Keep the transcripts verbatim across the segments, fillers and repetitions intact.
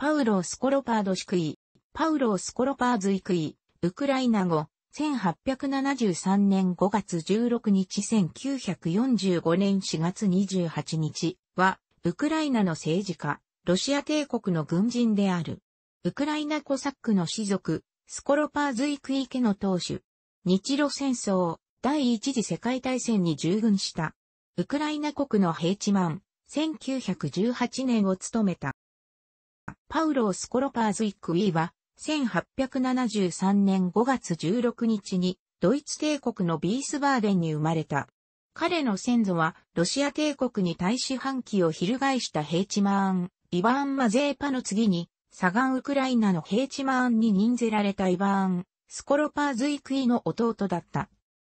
パウロー・スコロパード・シクイ、パウロー・スコロパーズ・イクイ、ウクライナ語、せんはっぴゃくななじゅうさんねんごがつじゅうろくにちせんきゅうひゃくよんじゅうごねんしがつにじゅうはちにちは、ウクライナの政治家、ロシア帝国の軍人である。ウクライナコサックの氏族、スコロパーズ・イクイ家の当主。日露戦争、第一次世界大戦に従軍した。ウクライナ国のヘーチマン、せんきゅうひゃくじゅうはちねんを務めた。パウロー・スコロパーズ・イクイは、せんはっぴゃくななじゅうさんねんごがつじゅうろくにちに、ドイツ帝国のビースバーデンに生まれた。彼の先祖は、ロシア帝国に対し反旗を翻したヘーチマーン、イバーン・マゼーパの次に、左岸ウクライナのヘーチマーンに任ぜられたイバーン、スコロパーズ・イクイの弟だった。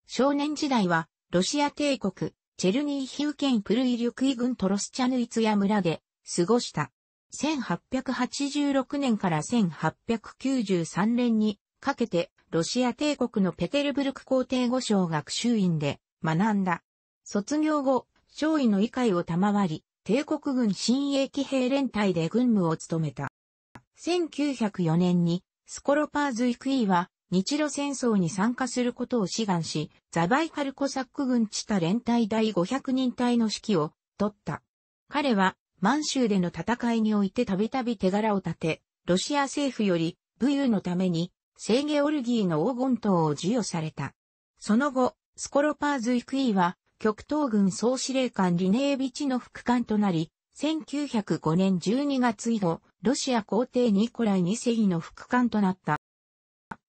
少年時代は、ロシア帝国、チェルニーヒウ県プルイリュクイ郡トロスチャヌイツヤ村で、過ごした。せんはっぴゃくはちじゅうろくねんからせんはっぴゃくきゅうじゅうさんねんにかけて、ロシア帝国のペテルブルク皇帝御所学習院で学んだ。卒業後、少尉の位階を賜り、帝国軍親衛騎兵連隊で軍務を務めた。せんきゅうひゃくよねんに、スコロパーズ・イクイは、日露戦争に参加することを志願し、ザバイカルコサック軍チタ連隊だいごひゃくにんたいの指揮を取った。彼は、満州での戦いにおいてたびたび手柄を立て、ロシア政府より武勇のために、聖ゲオルギーの黄金塔を授与された。その後、スコロパーズ・イクイは、極東軍総司令官リネービチの副官となり、せんきゅうひゃくごねんじゅうにがつ以後、ロシア皇帝ニコライにせいの副官となった。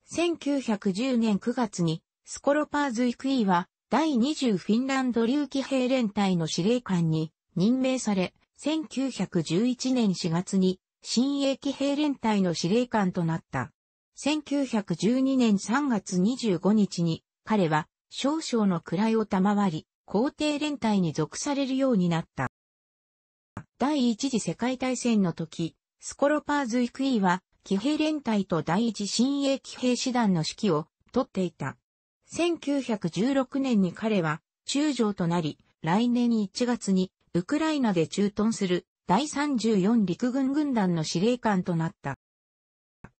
せんきゅうひゃくじゅうねんくがつに、スコロパーズ・イクイは、だいにじゅうフィンランド竜騎兵連隊の司令官に任命され、せんきゅうひゃくじゅういちねんしがつに、親衛騎兵連隊の司令官となった。せんきゅうひゃくじゅうにねんさんがつにじゅうごにちに、彼は、少将の位を賜り、皇帝連隊に属されるようになった。第一次世界大戦の時、スコロパーズ・イクイは、騎兵連隊と第一親衛騎兵師団の指揮を取っていた。せんきゅうひゃくじゅうろくねんに彼は、中将となり、来年いちがつに、ウクライナで駐屯するだいさんじゅうよんりくぐんぐんだんの司令官となった。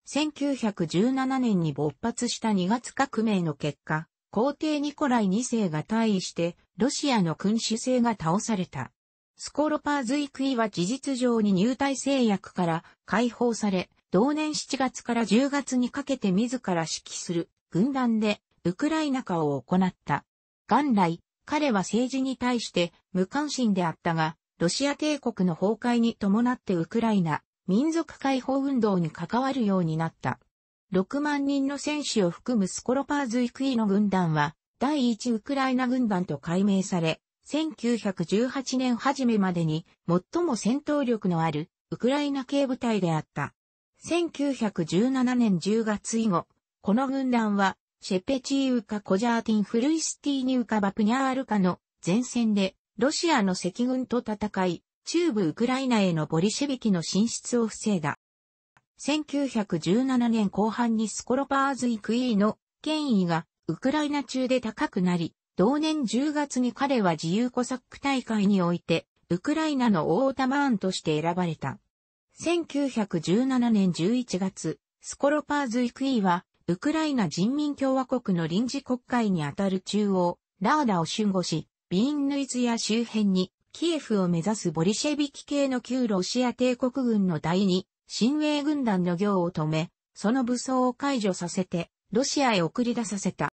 せんきゅうひゃくじゅうななねんに勃発したにがつかくめいの結果、皇帝ニコライにせいが退位して、ロシアの君主制が倒された。スコロパーズ・イクイは事実上に入隊制約から解放され、同年しちがつからじゅうがつにかけて自ら指揮する軍団でウクライナ化を行った。元来、彼は政治に対して無関心であったが、ロシア帝国の崩壊に伴ってウクライナ民族解放運動に関わるようになった。ろくまんにんの戦士を含むスコロパーズ・イクイの軍団は、だいいちウクライナ軍団と改名され、せんきゅうひゃくじゅうはちねん初めまでに最も戦闘力のあるウクライナ系部隊であった。せんきゅうひゃくじゅうななねんじゅうがつ以後、この軍団は、シェペチーウカ・コジャーティン・フルイスティーニウカ・バプニャールカの前線でロシアの赤軍と戦い、中部ウクライナへのボリシェビキの進出を防いだ。せんきゅうひゃくじゅうななねんこうはんにスコロパーズ・イクイの権威がウクライナ中で高くなり、同年じゅうがつに彼は自由コサック大会においてウクライナのオータマーンとして選ばれた。せんきゅうひゃくじゅうななねんじゅういちがつ、スコロパーズ・イクイは、ウクライナ人民共和国の臨時国会にあたる中央、ラーダを守護し、ビーンヌイツヤ周辺に、キエフを目指すボリシェビキ系の旧ロシア帝国軍のだいに、親衛軍団の業を止め、その武装を解除させて、ロシアへ送り出させた。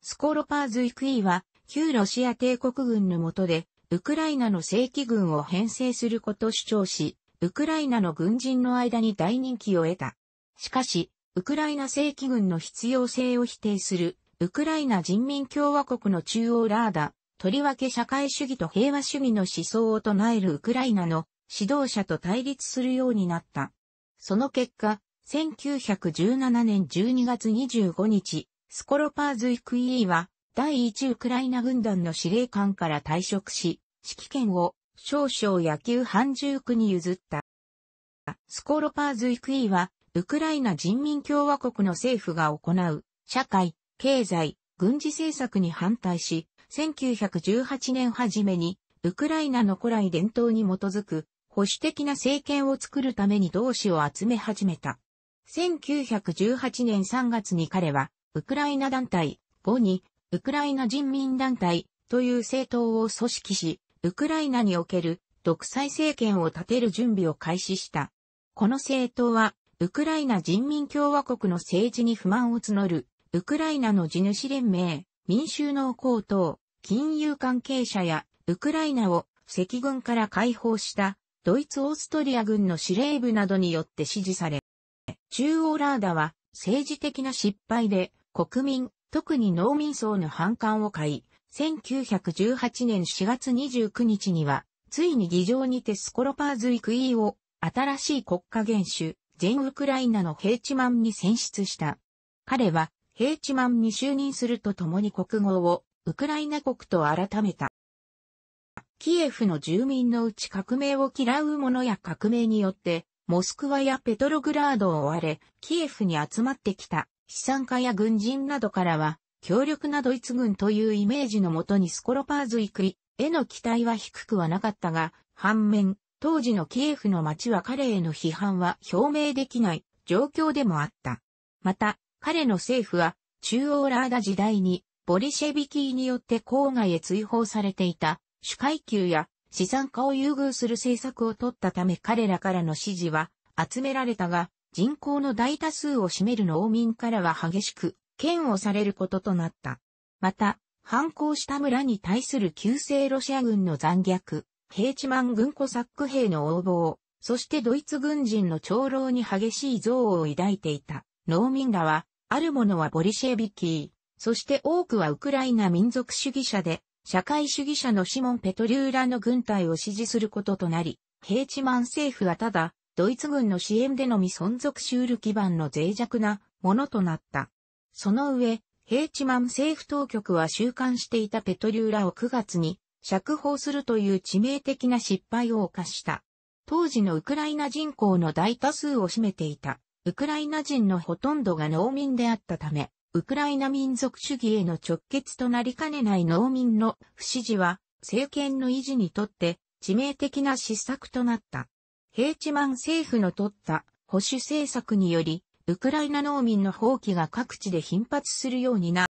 スコロパーズ・イクイは、旧ロシア帝国軍の下で、ウクライナの正規軍を編成することを主張し、ウクライナの軍人の間に大人気を得た。しかし、ウクライナ正規軍の必要性を否定する、ウクライナ人民共和国の中央ラーダ、とりわけ社会主義と平和主義の思想を唱えるウクライナの指導者と対立するようになった。その結果、せんきゅうひゃくじゅうななねんじゅうにがつにじゅうごにち、スコロパーズ・イクイは、だいいちウクライナ軍団の司令官から退職し、指揮権を少将野球半重区に譲った。スコロパーズ・イクイは、ウクライナ人民共和国の政府が行う社会、経済、軍事政策に反対し、せんきゅうひゃくじゅうはちねん初めにウクライナの古来伝統に基づく保守的な政権を作るために同志を集め始めた。せんきゅうひゃくじゅうはちねんさんがつに彼は、ウクライナ団体、後に、ウクライナ人民団体という政党を組織し、ウクライナにおける独裁政権を立てる準備を開始した。この政党は、ウクライナ人民共和国の政治に不満を募る、ウクライナの地主連盟、民衆の公党、金融関係者や、ウクライナを赤軍から解放した、ドイツ・オーストリア軍の司令部などによって支持され、中央ラーダは政治的な失敗で国民、特に農民層の反感を買い、せんきゅうひゃくじゅうはちねんしがつにじゅうくにちには、ついに議場にてスコロパーズィクイーを、新しい国家元首、全ウクライナのヘーチマンに選出した。彼は、ヘーチマンに就任するとともに国号を、ウクライナ国と改めた。キエフの住民のうち革命を嫌う者や革命によって、モスクワやペトログラードを追われ、キエフに集まってきた、資産家や軍人などからは、強力なドイツ軍というイメージのもとにスコロパーズィクイへの期待は低くはなかったが、反面、当時のキエフの街は彼への批判は表明できない状況でもあった。また、彼の政府は中央ラーダ時代にボリシェビキによって郊外へ追放されていた主階級や資産家を優遇する政策を取ったため彼らからの支持は集められたが、人口の大多数を占める農民からは激しく嫌悪されることとなった。また、反抗した村に対する旧制ロシア軍の残虐、ヘーチマン軍コサック兵の横暴、そしてドイツ軍人の長老に激しい憎悪を抱いていた農民らは、ある者はボリシェビキー、そして多くはウクライナ民族主義者で、社会主義者のシモン・ペトリューラの軍隊を支持することとなり、ヘーチマン政府はただ、ドイツ軍の支援でのみ存続し得る基盤の脆弱なものとなった。その上、ヘーチマン政府当局は収監していたペトリューラをくがつに釈放するという致命的な失敗を犯した。当時のウクライナ人口の大多数を占めていた。ウクライナ人のほとんどが農民であったため、ウクライナ民族主義への直結となりかねない農民の不支持は、政権の維持にとって致命的な失策となった。ヘーチマン政府の取った保守政策により、ウクライナ農民の蜂起が各地で頻発するようになっ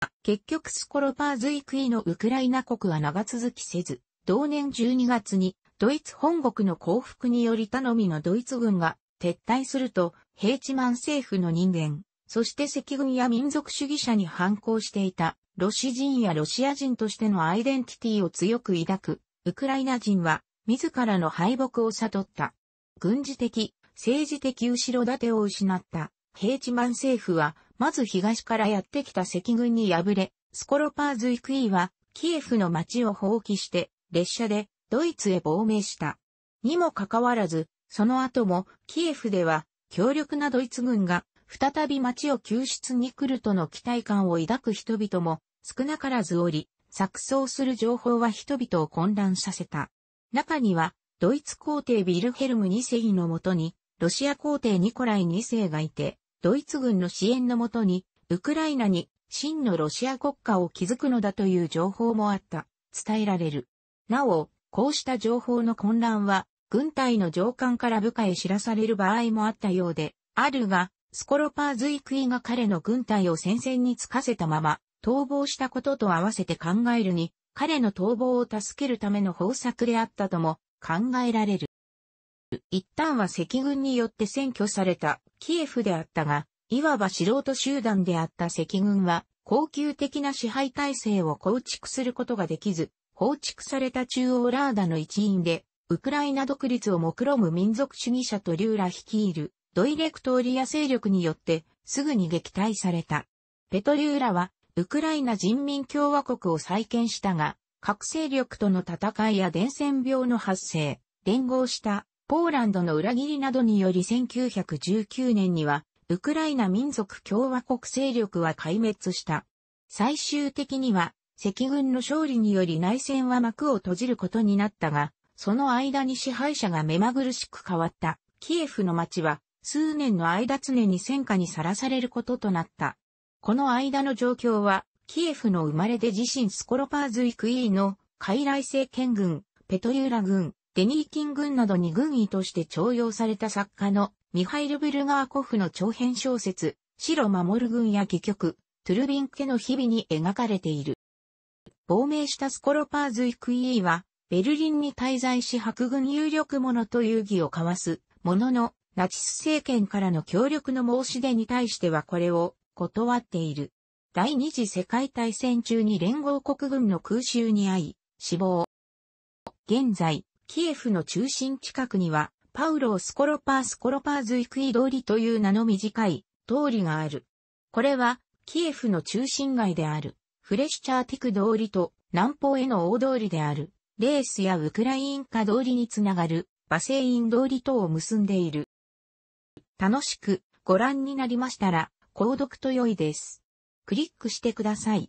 た。結局スコロパーズィクイのウクライナ国は長続きせず、同年じゅうにがつにドイツ本国の降伏により頼みのドイツ軍が、撤退すると、ヘーチマン政府の人間、そして赤軍や民族主義者に反抗していた、ロシ人やロシア人としてのアイデンティティを強く抱く、ウクライナ人は、自らの敗北を悟った。軍事的、政治的後ろ盾を失った、ヘーチマン政府は、まず東からやってきた赤軍に敗れ、スコロパーズィクイは、キエフの街を放棄して、列車で、ドイツへ亡命した。にもかかわらず、その後も、キエフでは、強力なドイツ軍が、再び街を救出に来るとの期待感を抱く人々も、少なからずおり、錯綜する情報は人々を混乱させた。中には、ドイツ皇帝ヴィルヘルムにせいのもとに、ロシア皇帝ニコライにせいがいて、ドイツ軍の支援のもとに、ウクライナに、真のロシア国家を築くのだという情報もあった、伝えられる。なお、こうした情報の混乱は、軍隊の上官から部下へ知らされる場合もあったようで、あるが、スコロパーズィクイが彼の軍隊を戦線につかせたまま、逃亡したことと合わせて考えるに、彼の逃亡を助けるための方策であったとも考えられる。一旦は赤軍によって占拠されたキエフであったが、いわば素人集団であった赤軍は、恒久的な支配体制を構築することができず、放逐された中央ラーダの一員で、ウクライナ独立を目論む民族主義者とリューラ率いるドイレクトーリア勢力によってすぐに撃退された。ペトリューラはウクライナ人民共和国を再建したが、核勢力との戦いや伝染病の発生、連合したポーランドの裏切りなどによりせんきゅうひゃくじゅうきゅうねんにはウクライナ民族共和国勢力は壊滅した。最終的には赤軍の勝利により内戦は幕を閉じることになったが、その間に支配者が目まぐるしく変わった、キエフの街は、数年の間常に戦火にさらされることとなった。この間の状況は、キエフの生まれで自身スコロパーズィクイの、傀儡政権軍、ペトリューラ軍、デニーキン軍などに軍医として重用された作家のミハイル・ブルガーコフの長編小説、白守軍や戯曲、トゥルビン家の日々に描かれている。亡命したスコロパーズイクイーは、ベルリンに滞在し白軍有力者と遊戯を交わす、ものの、ナチス政権からの協力の申し出に対してはこれを断っている。第二次世界大戦中に連合国軍の空襲に遭い、死亡。現在、キエフの中心近くには、パウロー・スコロパー・スコロパーズイクイ通りという名の短い通りがある。これは、キエフの中心街である、フレシチャーティク通りと南方への大通りである、レースやウクラインカ通りにつながる、バセイン通りとを結んでいる。楽しくご覧になりましたら、購読と良いです。クリックしてください。